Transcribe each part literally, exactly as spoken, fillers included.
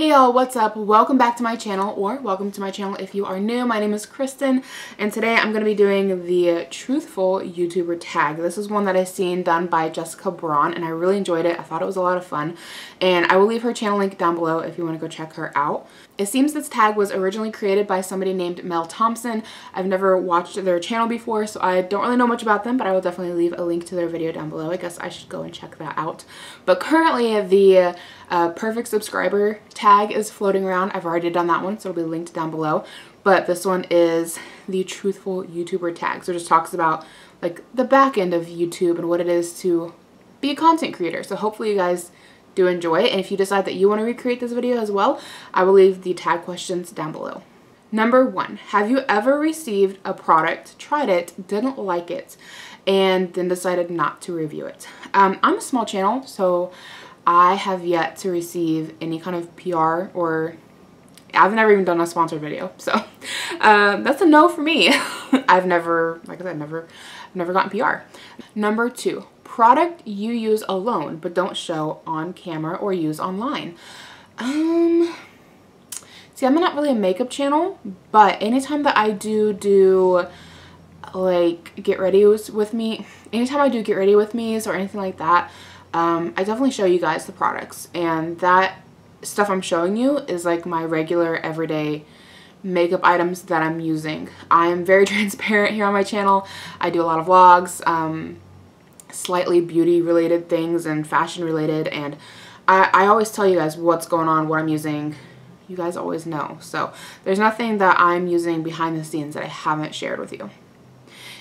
Hey y'all, what's up? Welcome back to my channel, or welcome to my channel if you are new. My name is Kristen, and today I'm going to be doing the Truthful YouTuber Tag. This is one that I've seen done by Jessica Braun, and I really enjoyed it. I thought it was a lot of fun, and I will leave her channel link down below if you want to go check her out. It seems this tag was originally created by somebody named Mel Thompson. I've never watched their channel before, so I don't really know much about them, but I will definitely leave a link to their video down below. I guess I should go and check that out. But currently, the uh, Perfect Subscriber Tag is floating around. I've already done that one, so it'll be linked down below. But this one is the Truthful YouTuber Tag. So it just talks about like the back end of YouTube and what it is to be a content creator. So hopefully you guys do enjoy it, and if you decide that you want to recreate this video as well, I will leave the tag questions down below. Number one, have you ever received a product, tried it, didn't like it, and then decided not to review it? Um, I'm a small channel, so I have yet to receive any kind of P R, or I've never even done a sponsored video, so um, that's a no for me. I've never, like I said, never, never gotten P R. Number two, product you use alone but don't show on camera or use online. Um, see, I'm not really a makeup channel, but anytime that I do do like get ready with me, anytime I do get ready with me's or anything like that, um, I definitely show you guys the products, and that stuff I'm showing you is like my regular everyday makeup items that I'm using. I am very transparent here on my channel. I do a lot of vlogs, um, slightly beauty related things and fashion related, and I, I always tell you guys what's going on, what I'm using. You guys always know, so there's nothing that I'm using behind the scenes that I haven't shared with you.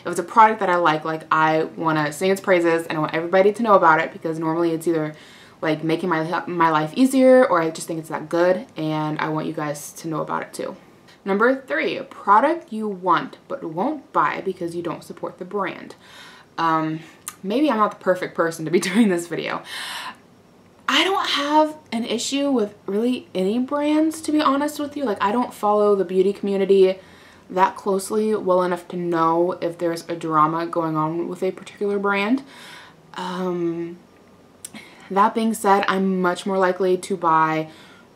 If it's a product that I like, like I want to sing its praises and I want everybody to know about it, because normally it's either like making my, my life easier, or I just think it's that good and I want you guys to know about it too. Number three, a product you want but won't buy because you don't support the brand. Um, Maybe I'm not the perfect person to be doing this video. I don't have an issue with really any brands, to be honest with you. Like, I don't follow the beauty community that closely well enough to know if there's a drama going on with a particular brand. Um, that being said, I'm much more likely to buy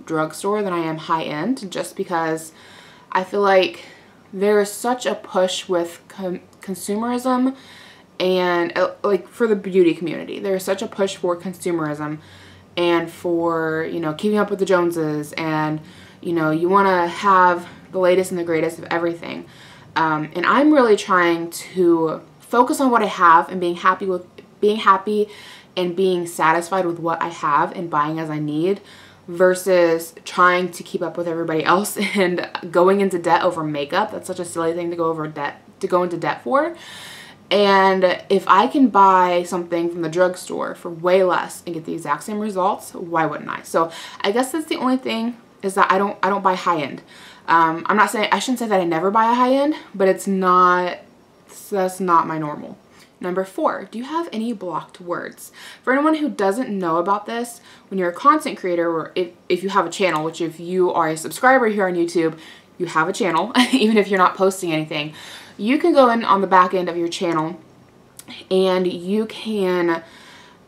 drugstore than I am high-end, just because I feel like there is such a push with com- consumerism and uh, like for the beauty community, there's such a push for consumerism and for, you know, keeping up with the Joneses, and, you know, you want to have the latest and the greatest of everything. Um, and I'm really trying to focus on what I have and being happy with being happy and being satisfied with what I have and buying as I need, versus trying to keep up with everybody else and going into debt over makeup. That's such a silly thing to go over debt to go into debt for. And if I can buy something from the drugstore for way less and get the exact same results, why wouldn't I? So I guess that's the only thing, is that I don't I don't buy high end. Um, I'm not saying I shouldn't say that I never buy a high end, but it's not that's not my normal. Number four, do you have any blocked words? For anyone who doesn't know about this, when you're a content creator, or if, if you have a channel, which if you are a subscriber here on YouTube, you have a channel, even if you're not posting anything, you can go in on the back end of your channel and you can, uh,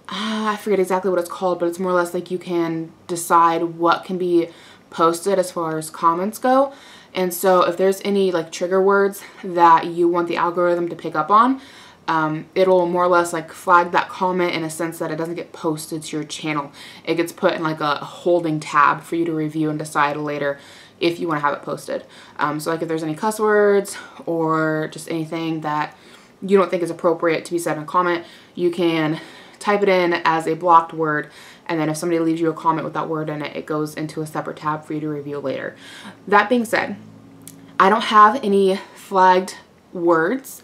I forget exactly what it's called, but it's more or less like you can decide what can be posted as far as comments go. And so if there's any like trigger words that you want the algorithm to pick up on, um, it'll more or less like flag that comment, in a sense that it doesn't get posted to your channel. It gets put in like a holding tab for you to review and decide later if you want to have it posted. Um, so like if there's any cuss words or just anything that you don't think is appropriate to be said in a comment, you can type it in as a blocked word, and then if somebody leaves you a comment with that word in it, it goes into a separate tab for you to review later. That being said, I don't have any flagged words,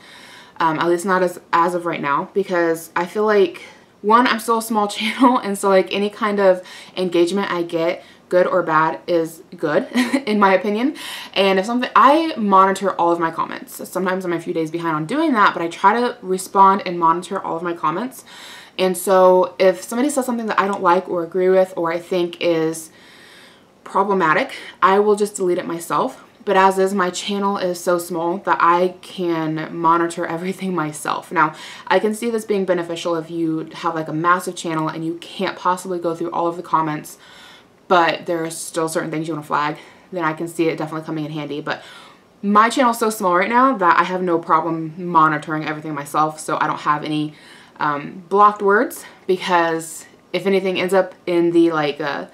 um, at least not as, as of right now, because I feel like, one, I'm still a small channel, and so like any kind of engagement I get, good or bad, is good in my opinion. And if something, I monitor all of my comments. Sometimes I'm a few days behind on doing that, but I try to respond and monitor all of my comments. And so if somebody says something that I don't like or agree with, or I think is problematic, I will just delete it myself. But as is, my channel is so small that I can monitor everything myself. Now, I can see this being beneficial if you have like a massive channel and you can't possibly go through all of the comments, but there's still certain things you want to flag, then I can see it definitely coming in handy. But my channel is so small right now that I have no problem monitoring everything myself, so I don't have any um, blocked words, because if anything ends up in the like uh,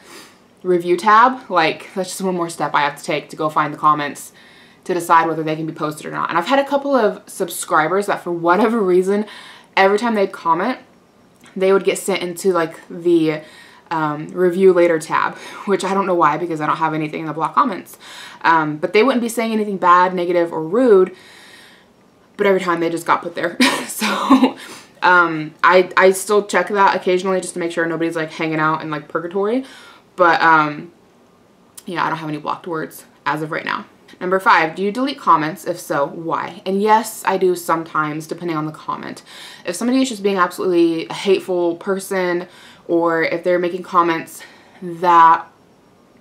review tab, like that's just one more step I have to take to go find the comments to decide whether they can be posted or not. And I've had a couple of subscribers that for whatever reason, every time they'd comment, they would get sent into like the um, review later tab, which I don't know why, because I don't have anything in the block comments. Um, but they wouldn't be saying anything bad, negative, or rude, but every time they just got put there. So um, I, I still check that occasionally just to make sure nobody's like hanging out in like purgatory. But um, yeah, I don't have any blocked words as of right now. Number five, do you delete comments? If so, why? And yes, I do sometimes, depending on the comment. If somebody is just being absolutely a hateful person, or if they're making comments that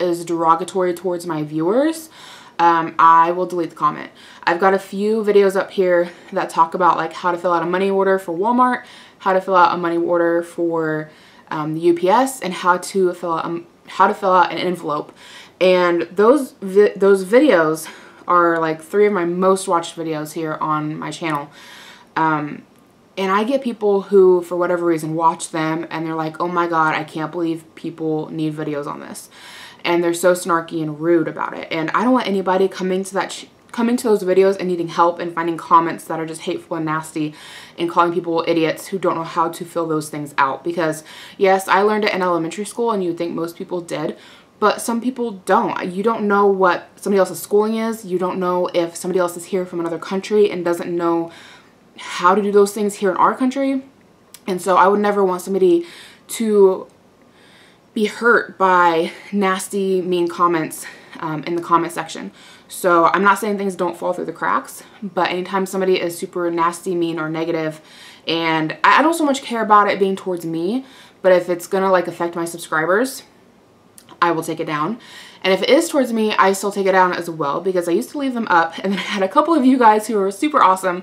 is derogatory towards my viewers, um, I will delete the comment. I've got a few videos up here that talk about like how to fill out a money order for Walmart, how to fill out a money order for um, the U P S, and how to fill out um, how to fill out an envelope. And those vi those videos are like three of my most watched videos here on my channel. Um, and I get people who, for whatever reason, watch them and they're like, oh my God, I can't believe people need videos on this. And they're so snarky and rude about it. And I don't want anybody coming to that ch coming to those videos and needing help and finding comments that are just hateful and nasty and calling people idiots who don't know how to fill those things out. Because yes, I learned it in elementary school and you'd think most people did, but some people don't. You don't know what somebody else's schooling is. You don't know if somebody else is here from another country and doesn't know how to do those things here in our country. And so I would never want somebody to be hurt by nasty, mean comments um, in the comment section. So I'm not saying things don't fall through the cracks, but anytime somebody is super nasty, mean, or negative, and I don't so much care about it being towards me, but if it's gonna like affect my subscribers, I will take it down. And if it is towards me, I still take it down as well, because I used to leave them up, and then I had a couple of you guys who were super awesome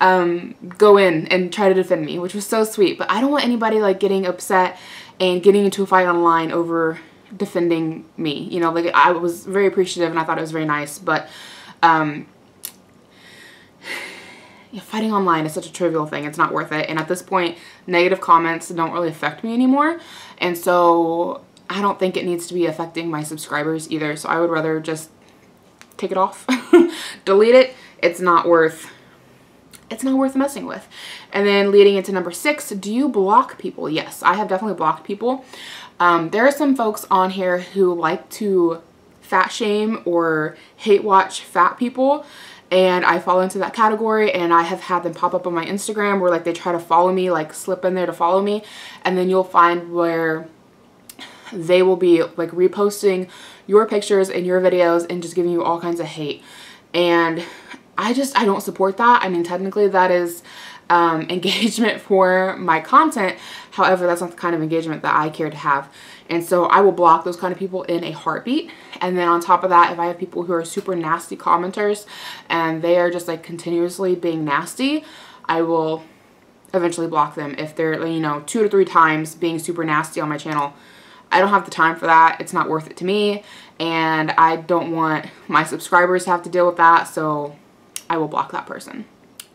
um, go in and try to defend me, which was so sweet. But I don't want anybody like getting upset and getting into a fight online over defending me. You know, like I was very appreciative and I thought it was very nice, but um, yeah, fighting online is such a trivial thing. It's not worth it. And at this point, negative comments don't really affect me anymore. And so I don't think it needs to be affecting my subscribers either, so I would rather just take it off, delete it. It's not worth, it's not worth messing with. And then leading into number six, do you block people? Yes, I have definitely blocked people. Um, there are some folks on here who like to fat shame or hate watch fat people, and I fall into that category, and I have had them pop up on my Instagram where like they try to follow me, like slip in there to follow me, and then you'll find where they will be like reposting your pictures and your videos and just giving you all kinds of hate. And I just, I don't support that. I mean, technically that is um, engagement for my content. However, that's not the kind of engagement that I care to have. And so I will block those kind of people in a heartbeat. And then on top of that, if I have people who are super nasty commenters and they are just like continuously being nasty, I will eventually block them. If they're, you know, two to three times being super nasty on my channel, I don't have the time for that. It's not worth it to me, and I don't want my subscribers to have to deal with that, so I will block that person.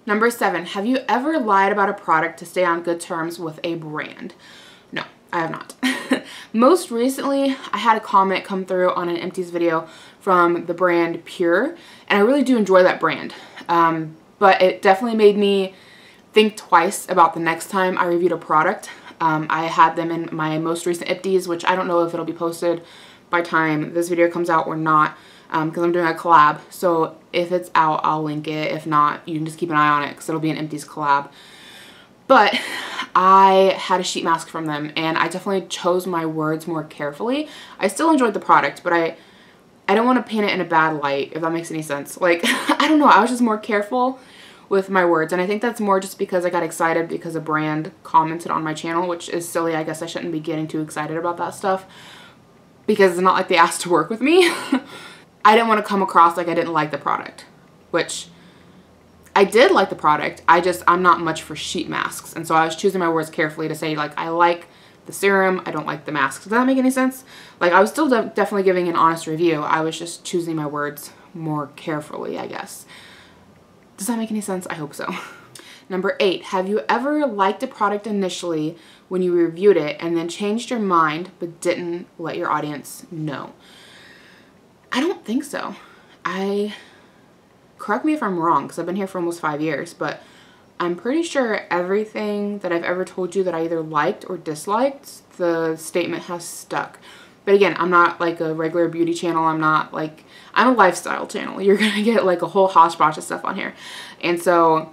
Number seven, have you ever lied about a product to stay on good terms with a brand? No, I have not. Most recently, I had a comment come through on an empties video from the brand Pure, and I really do enjoy that brand, um, but it definitely made me think twice about the next time I reviewed a product. Um, I had them in my most recent empties, which I don't know if it'll be posted by time this video comes out or not, because um, I'm doing a collab. So if it's out, I'll link it. If not, you can just keep an eye on it, because it'll be an empties collab. But I had a sheet mask from them, and I definitely chose my words more carefully. I still enjoyed the product, but I, I don't want to paint it in a bad light, if that makes any sense. Like, I don't know, I was just more careful with my words, and I think that's more just because I got excited because a brand commented on my channel, which is silly. I guess I shouldn't be getting too excited about that stuff, because it's not like they asked to work with me. I didn't want to come across like I didn't like the product, which I did like the product. I just, I'm not much for sheet masks, and so I was choosing my words carefully to say like I like the serum. I don't like the mask. Does that make any sense? Like, I was still de definitely giving an honest review. I was just choosing my words more carefully, I guess. Does that make any sense? I hope so. Number eight, have you ever liked a product initially when you reviewed it and then changed your mind but didn't let your audience know? I don't think so. I, correct me if I'm wrong, because I've been here for almost five years, but I'm pretty sure everything that I've ever told you that I either liked or disliked, the statement has stuck. But again, I'm not like a regular beauty channel. I'm not like, I'm a lifestyle channel. You're going to get like a whole hodgepodge of stuff on here. And so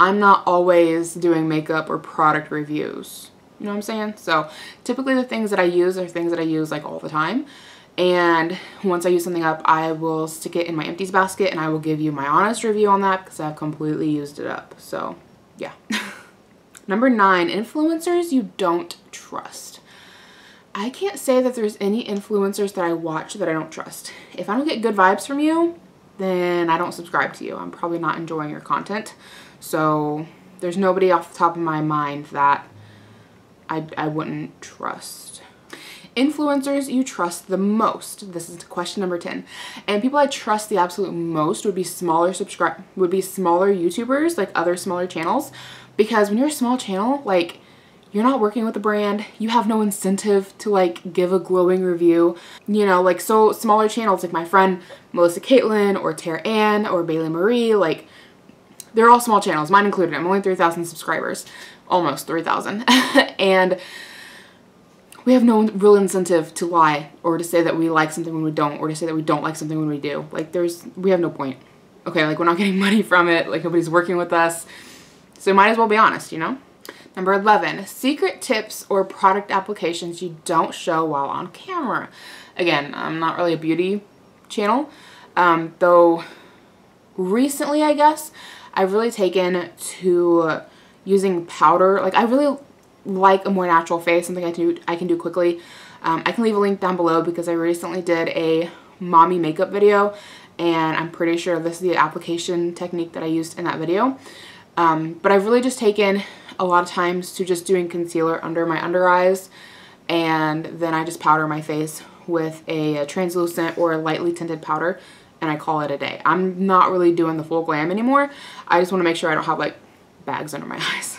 I'm not always doing makeup or product reviews. You know what I'm saying? So typically the things that I use are things that I use like all the time. And once I use something up, I will stick it in my empties basket and I will give you my honest review on that because I've completely used it up. So yeah. Number nine, influencers you don't trust. I can't say that there's any influencers that I watch that I don't trust. If I don't get good vibes from you, then I don't subscribe to you. I'm probably not enjoying your content. So there's nobody off the top of my mind that I, I wouldn't trust. Influencers you trust the most. This is question number ten. And people I trust the absolute most would be smaller subscribe would be smaller YouTubers, like other smaller channels, because when you're a small channel, like, you're not working with a brand. You have no incentive to like give a glowing review. You know, like, so smaller channels like my friend Melissa Caitlin or Terra Ann or Bailey Marie, like, they're all small channels, mine included. I'm only three thousand subscribers, almost three thousand. And we have no real incentive to lie or to say that we like something when we don't, or to say that we don't like something when we do. Like, there's, we have no point. Okay, like, we're not getting money from it. Like, nobody's working with us. So might as well be honest, you know? Number eleven, secret tips or product applications you don't show while on camera. Again, I'm not really a beauty channel, um, though recently, I guess, I've really taken to using powder. Like, I really like a more natural face, something I can do, I can do quickly. Um, I can leave a link down below because I recently did a mommy makeup video, and I'm pretty sure this is the application technique that I used in that video. Um, but I've really just taken a lot of times to just doing concealer under my under eyes, and then I just powder my face with a, a translucent or a lightly tinted powder, and I call it a day. I'm not really doing the full glam anymore. I just want to make sure I don't have like bags under my eyes.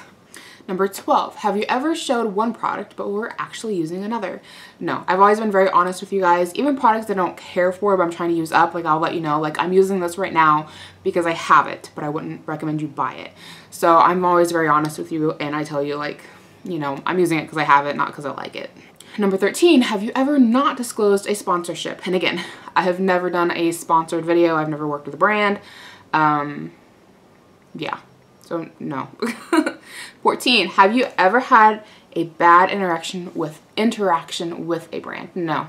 Number twelve, have you ever showed one product but were actually using another? No, I've always been very honest with you guys. Even products I don't care for but I'm trying to use up, like, I'll let you know, like, I'm using this right now because I have it, but I wouldn't recommend you buy it. So I'm always very honest with you, and I tell you, like, you know, I'm using it because I have it, not because I like it. Number thirteen, have you ever not disclosed a sponsorship? And again, I have never done a sponsored video. I've never worked with a brand. Um, yeah. So no. fourteen, have you ever had a bad interaction with interaction with a brand? No.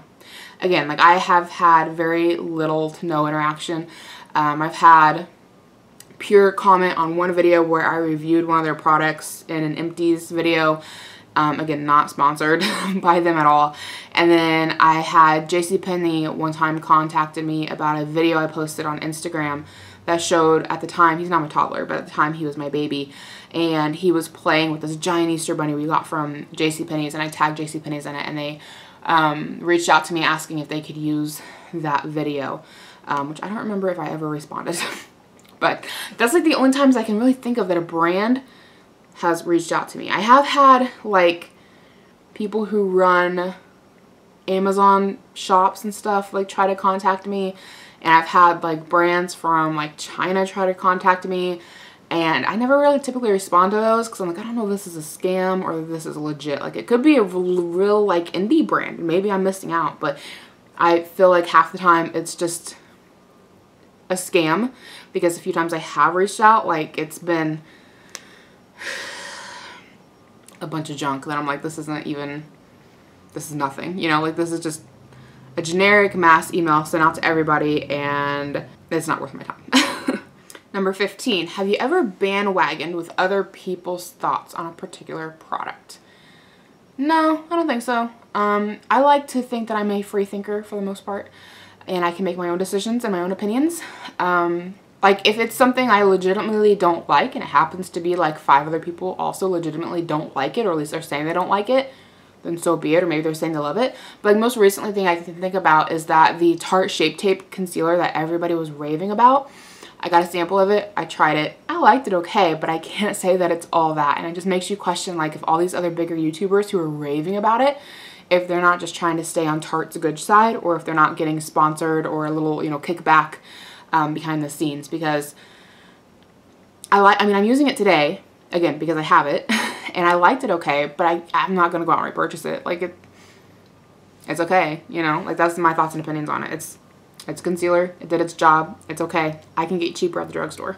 Again, like, I have had very little to no interaction. Um, I've had pure comment on one video where I reviewed one of their products in an empties video. Um, again, not sponsored by them at all. And then I had JCPenney one time contacted me about a video I posted on Instagram that showed, at the time, he's not my toddler, but at the time he was my baby, and he was playing with this giant Easter bunny we got from JCPenney's, and I tagged JCPenney's in it, and they um, reached out to me asking if they could use that video, um, which I don't remember if I ever responded. But that's like the only times I can really think of that a brand has reached out to me. I have had like people who run Amazon shops and stuff like try to contact me, and I've had like brands from like China try to contact me, and I never really typically respond to those because I'm like, I don't know if this is a scam or if this is legit. Like, it could be a real like indie brand, maybe I'm missing out, but I feel like half the time it's just a scam, because a few times I have reached out, like, it's been a bunch of junk that I'm like, this isn't even, this is nothing, you know, like, this is just a generic mass email sent out to everybody, and it's not worth my time. Number fifteen, have you ever bandwagoned with other people's thoughts on a particular product? No, I don't think so. Um, I like to think that I'm a free thinker for the most part, and I can make my own decisions and my own opinions. Um, Like, if it's something I legitimately don't like, and it happens to be like five other people also legitimately don't like it, or at least they're saying they don't like it, then so be it. Or maybe they're saying they love it. But the most recently thing I can think about is that the Tarte Shape Tape concealer that everybody was raving about. I got a sample of it. I tried it. I liked it okay, but I can't say that it's all that. And it just makes you question, like, if all these other bigger YouTubers who are raving about it, if they're not just trying to stay on Tarte's good side, or if they're not getting sponsored or a little, you know, kickback um, behind the scenes. Because I like, I mean, I'm using it today, again, because I have it, and I liked it okay, but I, I'm not going to go out and repurchase it. Like, it, it's okay, you know? Like, that's my thoughts and opinions on it. It's It's concealer. It did its job. It's okay. I can get cheaper at the drugstore.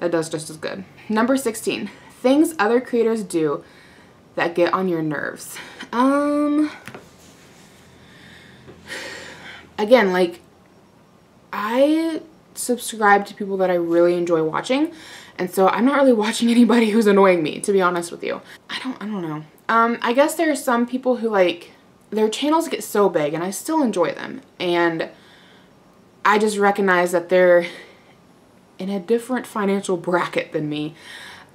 That does just as good. Number sixteen. Things other creators do that get on your nerves. Um. Again, like, I subscribe to people that I really enjoy watching. And so I'm not really watching anybody who's annoying me, to be honest with you. I don't, I don't know. Um, I guess there are some people who, like, their channels get so big, and I still enjoy them. And I just recognize that they're in a different financial bracket than me,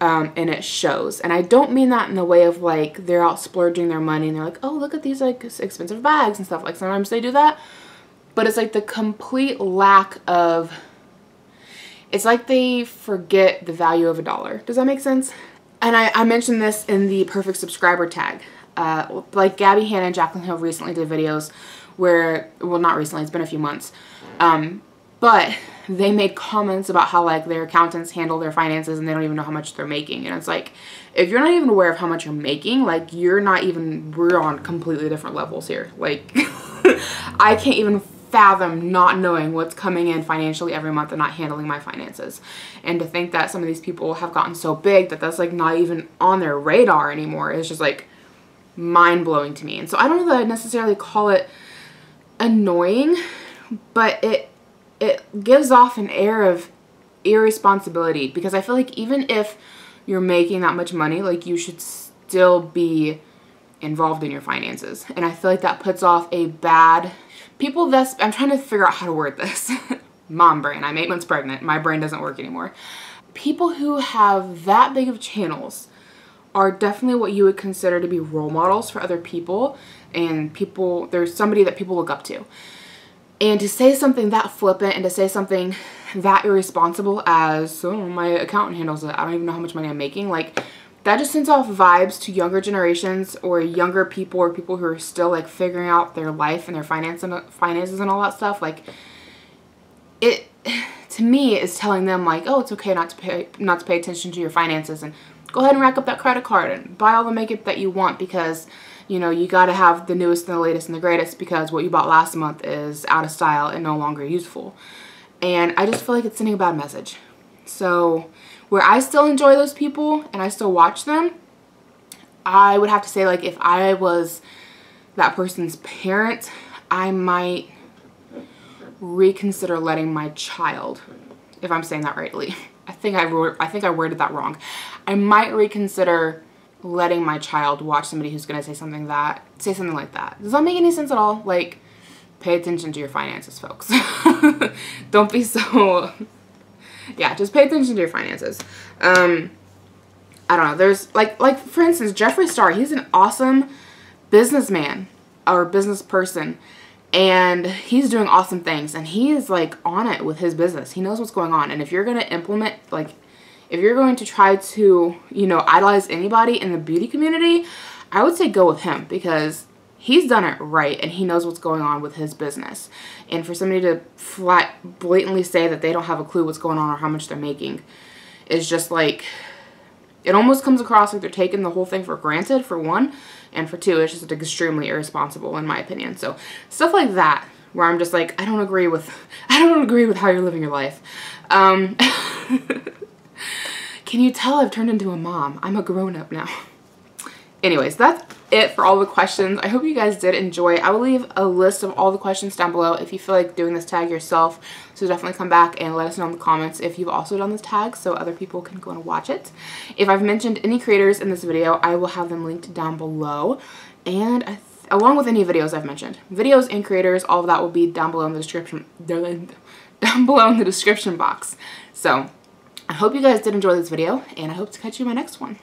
um, and it shows. And I don't mean that in the way of, like, they're out splurging their money and they're like, oh, look at these, like, expensive bags and stuff. Like, sometimes they do that, but it's like the complete lack of, it's like they forget the value of a dollar. Does that make sense? And I, I mentioned this in the Perfect Subscriber Tag. Uh, like, Gabbie Hanna and Jaclyn Hill recently did videos where, well, not recently, it's been a few months, um, but they made comments about how, like, their accountants handle their finances and they don't even know how much they're making. And it's like, if you're not even aware of how much you're making, like, you're not even, we're on completely different levels here. Like, I can't even fathom not knowing what's coming in financially every month and not handling my finances. And to think that some of these people have gotten so big that that's, like, not even on their radar anymore is just, like, mind-blowing to me. And so I don't know that I'd necessarily call it annoying, but it it gives off an air of irresponsibility, because I feel like even if you're making that much money, like, you should still be involved in your finances. And I feel like that puts off a bad people that's I'm trying to figure out how to word this. Mom brain. I'm eight months pregnant. My brain doesn't work anymore. People who have that big of channels are definitely what you would consider to be role models for other people, and people, there's somebody that people look up to. And to say something that flippant and to say something that irresponsible as, oh, my accountant handles it, I don't even know how much money I'm making, like, that just sends off vibes to younger generations or younger people or people who are still, like, figuring out their life and their finance and finances and all that stuff. Like, it, to me, is telling them, like, oh, it's okay not to pay not to pay attention to your finances, and go ahead and rack up that credit card and buy all the makeup that you want, because, you know, you got to have the newest and the latest and the greatest, because what you bought last month is out of style and no longer useful. And I just feel like it's sending a bad message. So where I still enjoy those people and I still watch them, I would have to say, like, if I was that person's parent, I might reconsider letting my child, if I'm saying that rightly. I think I wrote, I think I worded that wrong. I might reconsider letting my child watch somebody who's gonna say something that say something like that. Does that make any sense at all? Like, pay attention to your finances, folks. Don't be so. Yeah, just pay attention to your finances. Um, I don't know. There's like like for instance, Jeffree Star. He's an awesome businessman or business person. And he's doing awesome things, and he is, like, on it with his business. He knows what's going on. And if you're going to implement, like, if you're going to try to, you know, idolize anybody in the beauty community, I would say go with him, because he's done it right and he knows what's going on with his business. And for somebody to flat blatantly say that they don't have a clue what's going on or how much they're making is just, like, it almost comes across like they're taking the whole thing for granted, for one, and for two, it's just extremely irresponsible in my opinion. So stuff like that, where I'm just like, I don't agree with, I don't agree with how you're living your life. Um, can you tell I've turned into a mom? I'm a grown-up now. Anyways, that's it for all the questions. I hope you guys did enjoy. I will leave a list of all the questions down below if you feel like doing this tag yourself. So definitely come back and let us know in the comments if you've also done this tag, so other people can go and watch it. If I've mentioned any creators in this video, I will have them linked down below, and I along with any videos I've mentioned. Videos and creators, all of that will be down below in the description down below in the description box. So I hope you guys did enjoy this video, and I hope to catch you in my next one.